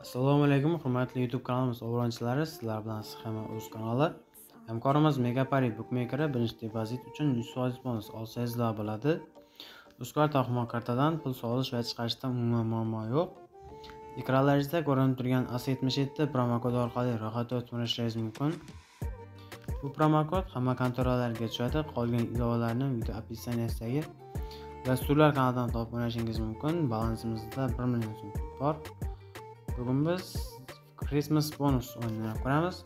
Assalomu alaykum, hurmatli YouTube kanalimiz obunachilari, sizlar bilan Hamma o'z kanali. Hamkorimiz Megapari bookmaker birinchi depozit uchun 100% bonus olsangizlar bo'ladi. Uzkar to'qima kartadan pul solish va chiqarishda umuman muammo yo'q. Ekranlaringizda ko'rinib turgan A77 promokod orqali ro'yxatdan o'tishingiz mumkin. Bu promokod hamma kontoralarga tushadi, qolgan ilovalarni video opsiyasidagi dasturlar kanalidan topib olishingiz mumkin. Balansimizda 1 million so'm bor. Bugün biz Christmas bonus o'yinini ko'ramiz.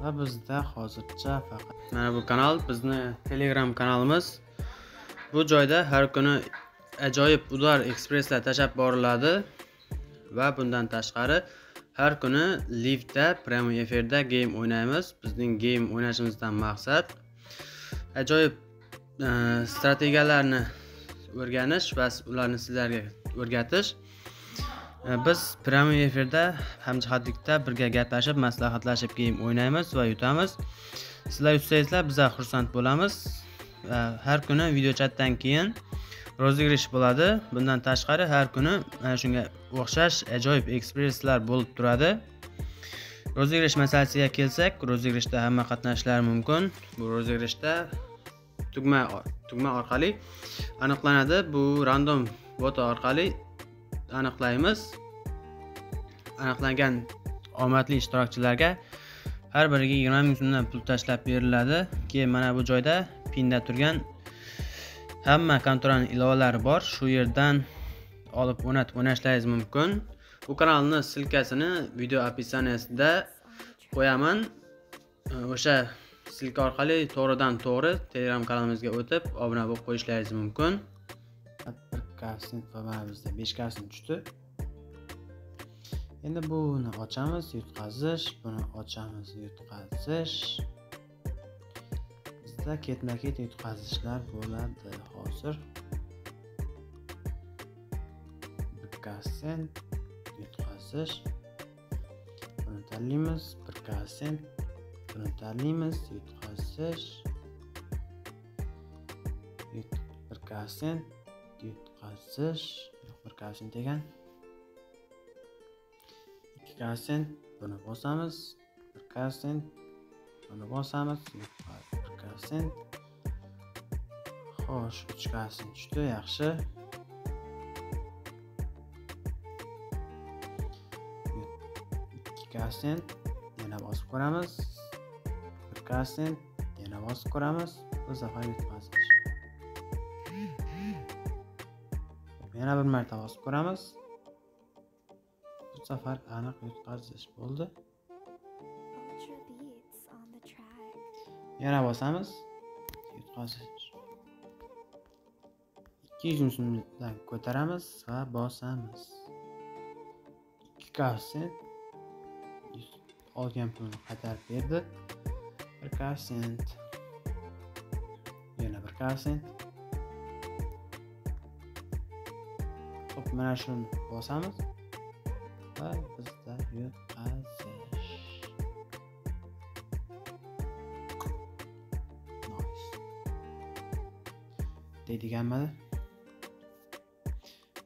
Va bizda hozircha faqat mana bu kanal bizning Telegram kanalimiz. Bu joyda har kuni ajoyib udar ekspresslar tashab boriladi va bundan tashqari har kuni live'da, prime efirda game o'ynaymiz. Bizning game o'ynashimizdan maqsad ajoyib strategiyalarni o'rganish va ularni sizlarga o'rgatish. Biz prime efirda hamjihatlikda birga gaplashib, maslahatlashib game o'ynaymiz va yutamiz. Sizlar yutsangizlar bizlar xursand bo'lamiz. Har kuni video chatdan keyin rozigirish bo'ladi. Bundan tashqari har kuni mana shunga o'xshash ajoyib ekspresslar bo'lib turadi. Rozigirish masalasiga kelsak, rozigirishda hamma qatnashlar mumkin. Bu rozigirishda tugma orqali aniqlanadi. Bu random bot orqali aniqlaymiz. Aniqlangan omadli ishtirokchilarga har biriga 20 ming so'mdan pul tashlab beriladi. Keyin mana bu joyda pinda turgan hamma kontoraning ilovalari bor. Shu yerdan olib o'rnatib o'ynashingiz mumkin. Bu kanalning silkasini video opsiyatsida qo'yaman. O'sha silka orqali to'g'ridan-to'g'ri Telegram kanalimizga o'tib obuna bo'lib qo'yishingiz mumkin. 1% va bizda 5% tushdi. Endi buni ochamiz, yutqazish, buni ochamiz, yutqazish. Ketma-ket yutqazishlar bo'ladi hozir. 1% yutqazish. Buni tanlaymiz. 1% buni tanlaymiz. Yutqazish. 1% yutqazish. 1% degan. 2% buni bosamiz. 1% buni bosamiz. Xo'sh, 3% tushdi, yaxshi. Yana bosib ko'ramiz. 1% yana bosib ko'ramiz. Bu safar yutqazish. Yana bir marta bosib ko'ramiz. Bu safar aniq yutqazish bo'ldi. Yana bosamiz. Yutqazish. 200 so'mdan ko'taramiz va bosamiz. 2% olgan pulni qaytarib berdi. 1% yana 1%. Xo'p, mana shuni bosamiz va bizda yutqazish. Deydiganmidi?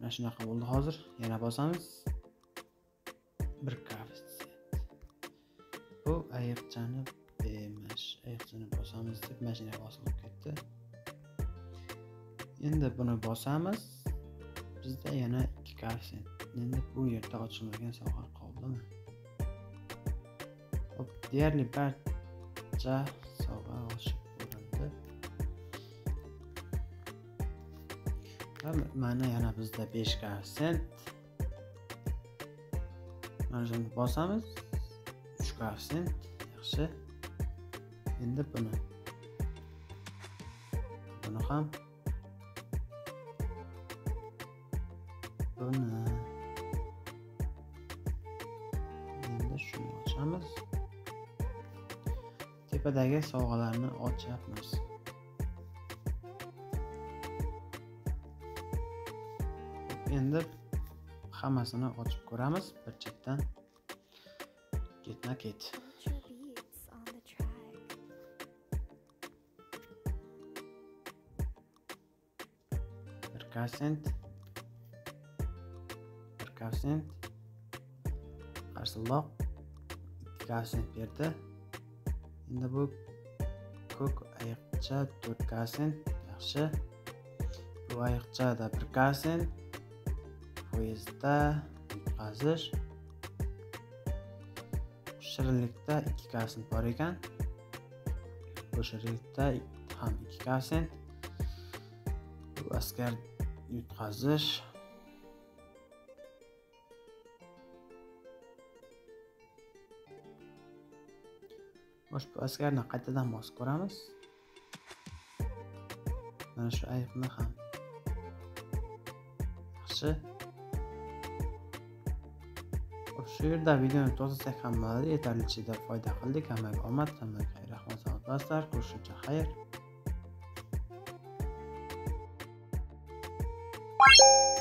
Mana shunaqa bo'ldi hozir. Yana bosamiz. 1%. Bu ayiqchani emas, ayiqchani bosamiz deb mashina bosilib ketdi. Endi buni bosamiz. Bizda yana 2%. Endi bu yerda ochilmagan soha qoldimi? Hop, deyarli barcha soha ochildi. Mana yana bizda 5%. Mana shuni bosamiz. 3%. Yaxshi. Endi buni ham endi shuni ochamiz. Tepadagi sovg'alarni ochyapmiz. Endi hammasini ochib ko'ramiz bir chetdan. Ketma-ket. ko'rsent qarsilloq 2% berdi. Endi bu ko'k ayiqcha 4%, yaxshi. Bu ayiqcha da 1%. Poyezdda yutqazish. Shirinlikda 2% bor ekan. Bu shirinlikda ham 2%. Bu askar yutqazish. Ushbu askarni qaytadan bosib ko'ramiz. Mana shu ayiqni ham. Yaxshi. Shu yerda videoni to'xtatsak ham bo'ladi, yetarlicha foyda qildik. Hammaga omad, hammaga rahmat, sog' bo'linglar, ko'rishguncha xayr.